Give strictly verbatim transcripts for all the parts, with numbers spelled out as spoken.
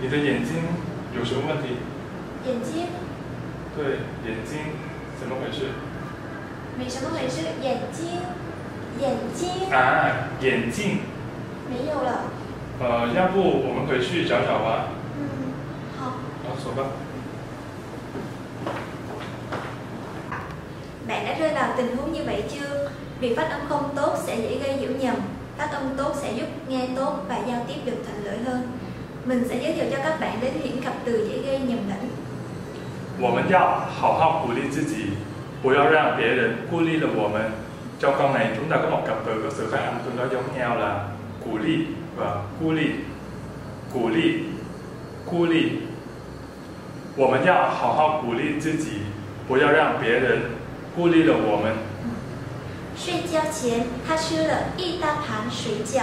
你的眼睛有什么问题？眼睛？对，眼睛怎么回事？没什么回事，眼睛，眼睛。啊，眼镜。没有了。呃，要不我们回去找找吧。嗯，好。好，走吧。Bạn đã rơi vào tình huống như vậy chưa? Việc phát âm không tốt sẽ dễ gây hiểu nhầm. Phát âm tốt sẽ giúp nghe tốt và giao tiếp được thuận lợi hơn. Mình sẽ giới thiệu cho các bạn đến những cặp từ dễ gây nhầm lẫn. 我们要好好鼓励自己，不要讓別人孤立了我們。Trong câu này chúng ta có một cặp từ có sự phát âm tương đối giống nhau là cù li và cù li. Cù li, cù li. 我們要好好鼓勵自己，不要讓別人孤立了我們。睡覺前，他吃了一大盤水餃。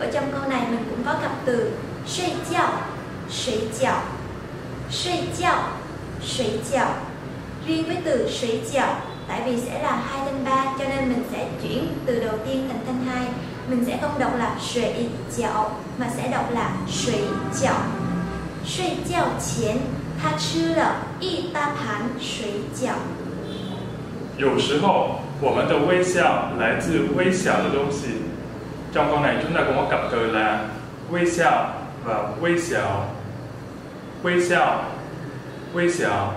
Ở trong câu này mình cũng có cặp từ睡覺, 水餃, 睡覺. Sủi chảo. Riêng với từ sủi chảo, tại vì sẽ là hai thanh ba cho nên mình sẽ chuyển từ đầu tiên thành thanh hai. Mình sẽ không đọc là sủi chảo mà sẽ đọc là sủi chảo. Sủi chảo chén, ta chư lợ y ta pán sủi chảo. 有时候我们的微笑来自微小的东西。Trong câu này chúng ta cũng có cặp từ là微笑 và 微小. 微笑微笑，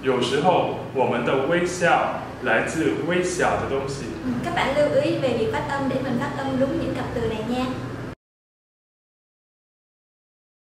有时候我们的微笑来自微小的东西。Các bạn lưu ý về việc phát âm để mình phát âm đúng những cặp từ này nha.